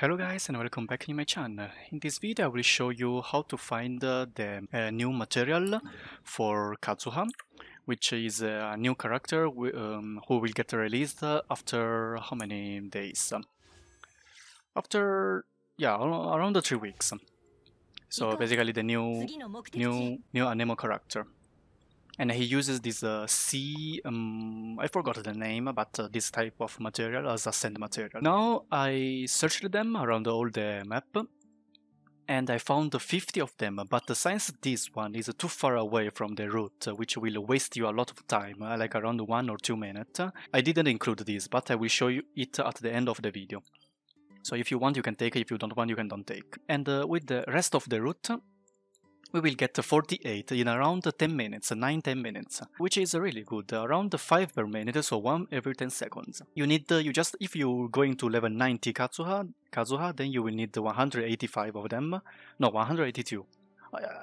Hello guys and welcome back to my channel. In this video I will show you how to find the new material for Kazuha, which is a new character who will get released after how many days? After, yeah, around 3 weeks. So basically the new anemo character. And he uses this sea, I forgot the name, but this type of material as a sand material. Now I searched them around all the map and I found 50 of them, but since this one is too far away from the route, which will waste you a lot of time, like around 1 or 2 minutes, I didn't include this, but I will show you it at the end of the video. So if you want you can take, if you don't want you can don't take. And with the rest of the route, we will get 48 in around 10 minutes, 9-10 minutes, which is really good, around 5 per minute, so 1 every 10 seconds. You need, if you're going to level 90 Kazuha, then you will need 185 of them, no, 182.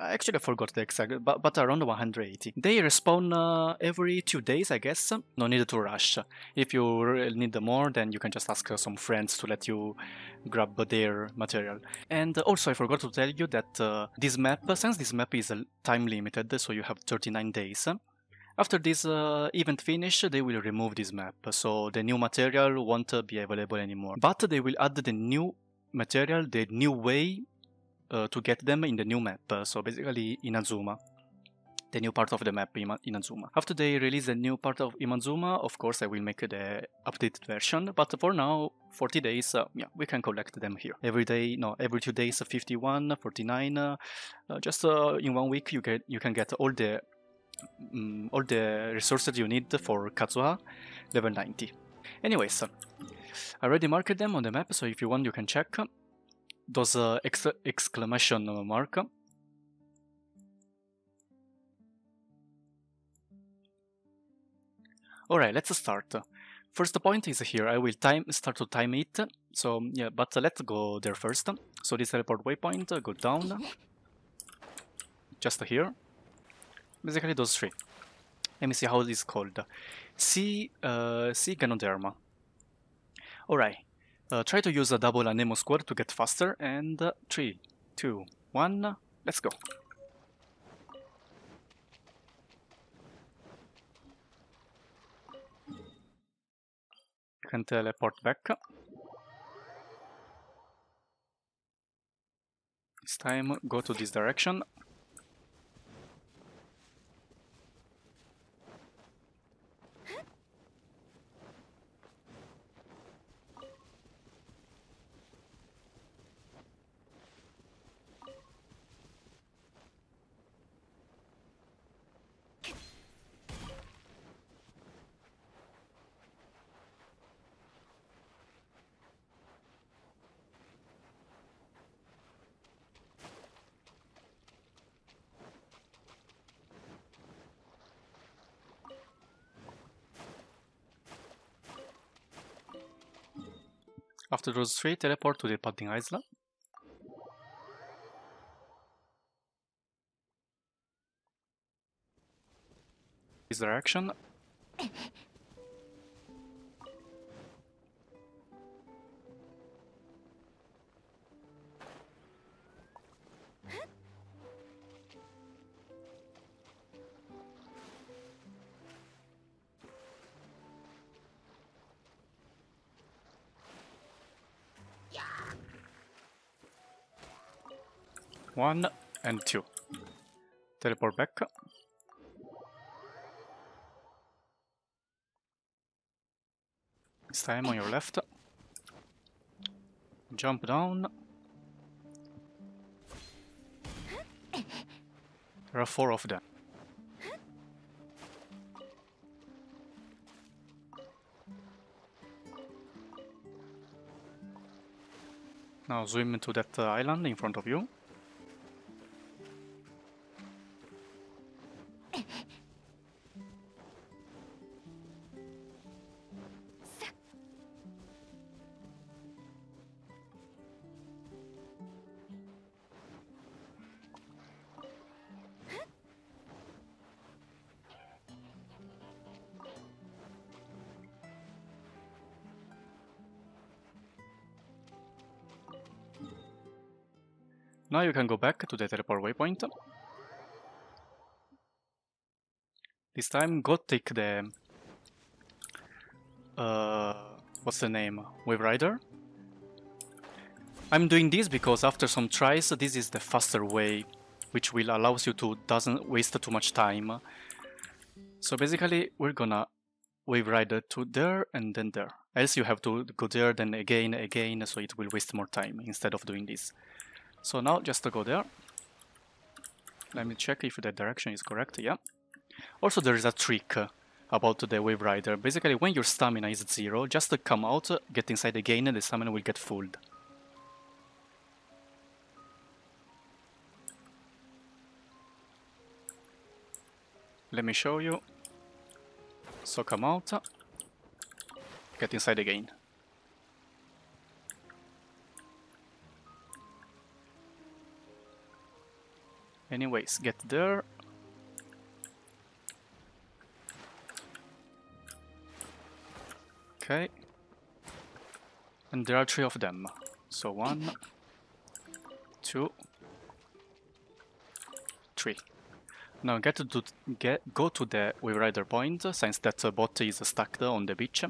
Actually I forgot the exact, but around 180. They respawn every 2 days, I guess, no need to rush. If you really need more, then you can just ask some friends to let you grab their material. And also I forgot to tell you that this map, since this map is time limited, so you have 39 days, after this event finish, they will remove this map, so the new material won't be available anymore. But they will add the new material, the new way to get them in the new map, so basically Inazuma, the new part of the map Inazuma. After they release the new part of Inazuma, of course I will make the updated version, but for now, 40 days, yeah, we can collect them here. Every day, no, every 2 days, 51, 49, just in 1 week you can get all the resources you need for Kazuha, level 90. Anyways, I already marked them on the map, so if you want you can check those exclamation mark. Alright, let's start. First point is here, I will start to time it, so yeah, but let's go there first. So this teleport waypoint, go down, just here, basically those three. Let me see how this is called, Sea Ganoderma. Alright. Try to use a double anemo square to get faster, and 3, 2, 1, let's go! You can teleport back. This time go to this direction. After those three, teleport to the padding island. This direction. One and two. Teleport back. This time on your left. Jump down. There are 4 of them. Now zoom into that island in front of you. Now you can go back to the teleport waypoint. This time go take the... what's the name? Waverider. I'm doing this because after some tries, this is the faster way, which will allow you to doesn't waste too much time. So basically, we're gonna Waverider to there and then there. Else you have to go there, then again, so it will waste more time instead of doing this. So now just to go there. Let me check if the direction is correct, yeah. Also there is a trick about the Waverider. Basically when your stamina is zero, just come out, get inside again, and the stamina will get full. Let me show you. So come out, get inside again. Anyways, get there. Okay. And there are three of them. So 1, 2, 3. Now go to the Waverider point, since that bot is stacked on the beach.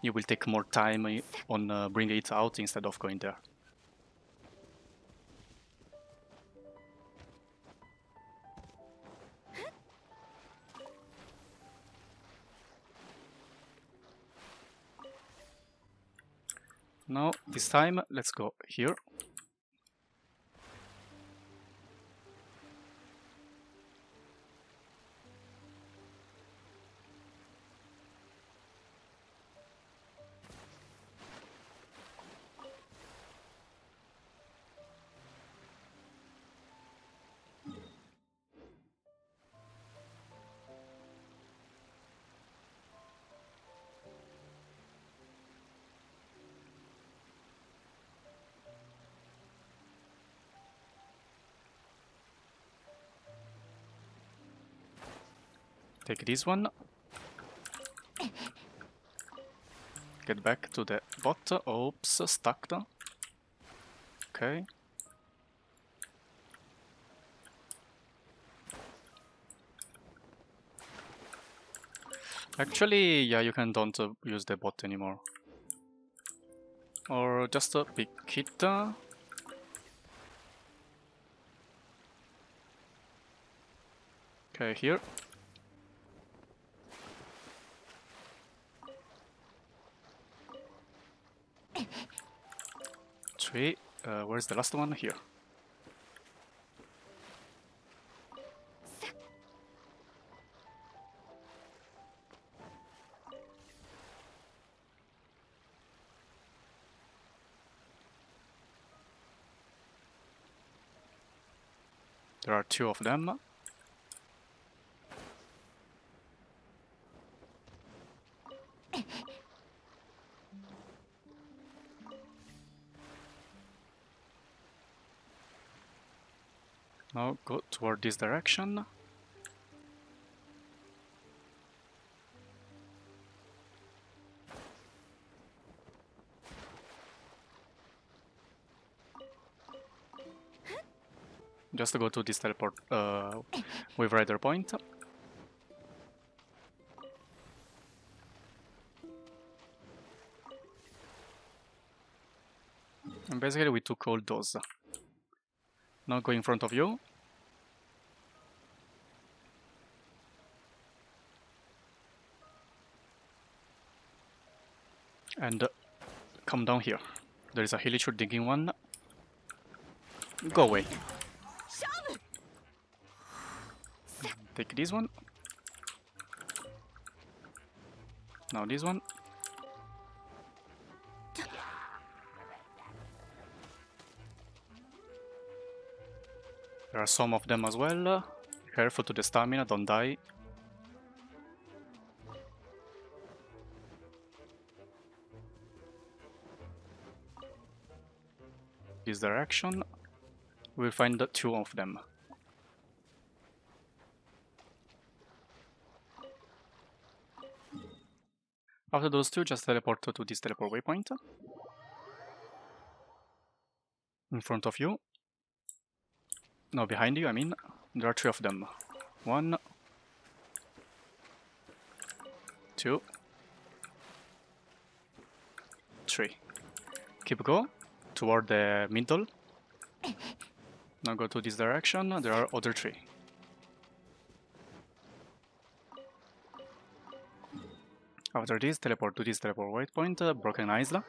You will take more time on bringing it out instead of going there. Now, this time, let's go here. Take this one, get back to the bot, oops, stuck, okay. Actually, yeah, you can don't use the bot anymore. Or just pick it. Okay, here. Where's the last one? Here. There are two of them. Now go toward this direction. Just go to this teleport Waverider point. And basically we took all those. Now go in front of you. And come down here. There is a Hilichurl digging one. Go away. Take this one. Now this one. There are some of them as well. Be careful to the stamina, don't die. This direction, we'll find the two of them. After those two, just teleport to this teleport waypoint in front of you. No, behind you, I mean. There are three of them. 1, 2, 3. Keep going toward the middle. Now go to this direction. There are other three. After this, teleport to this teleport waypoint, Broken Isla.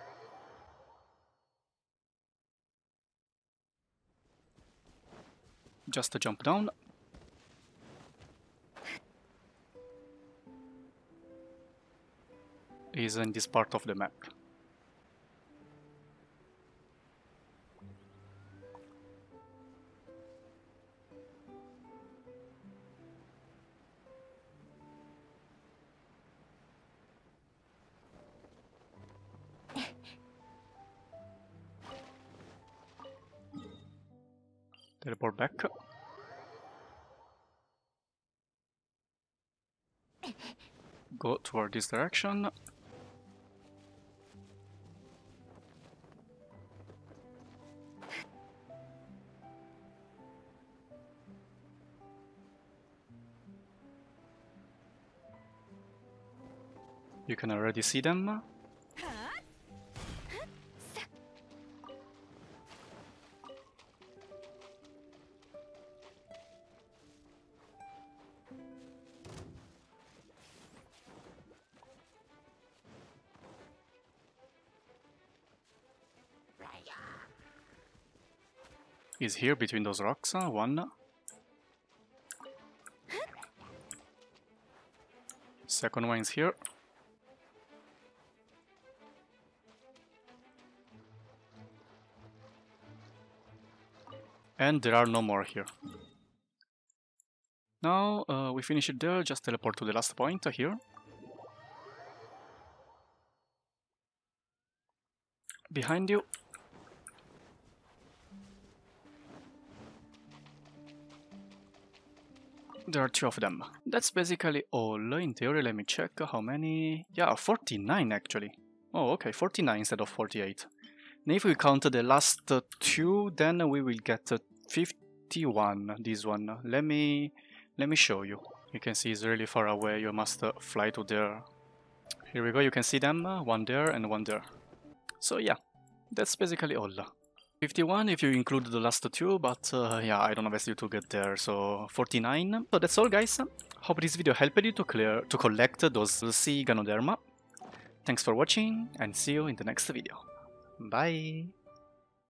Just jump down. Is in this part of the map. Teleport back. Go toward this direction. You can already see them. Is here between those rocks, 1. Second one is here. And there are no more here. Now we finish it there, just teleport to the last point here. Behind you. There are 2 of them. That's basically all. In theory, let me check how many... Yeah, 49 actually. Oh, okay, 49 instead of 48. And if we count the last 2, then we will get 51, this one. Let me show you. You can see it's really far away, you must fly to there. Here we go, you can see them, one there and one there. So yeah, that's basically all. 51 if you include the last 2, but yeah, I don't know best you to get there, so 49. So that's all, guys. Hope this video helped you to collect those Sea Ganoderma. Thanks for watching and see you in the next video. Bye!